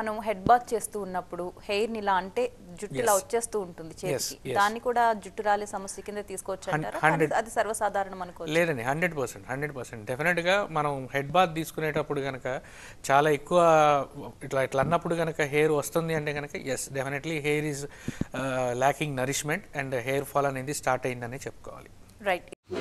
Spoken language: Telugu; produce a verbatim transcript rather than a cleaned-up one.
మనం హెడ్ బాత్ చేస్తూ ఉన్నప్పుడు హెయిర్ నిలా అంటే జుట్టులా వచ్చేస్తూ ఉంటుంది చేతికి, దాన్ని కూడా జుట్టు రాలే సమస్య కింద తీసుకోవచ్చు అంటారా? అది సర్వసాధారణం అనుకోవచ్చు. లేదండి, హండ్రెడ్ పర్సెంట్ హండ్రెడ్ పర్సెంట్ డెఫినెట్గా మనం హెడ్ బాత్ తీసుకునేటప్పుడు కనుక చాలా ఎక్కువ ఇట్లా ఇట్లా అన్నప్పుడు కనుక హెయిర్ వస్తుంది అంటే కనుక yes definitely hair is lacking nourishment and hair fall అనేది స్టార్ట్ అయిందనే చెప్పుకోవాలి. రైట్.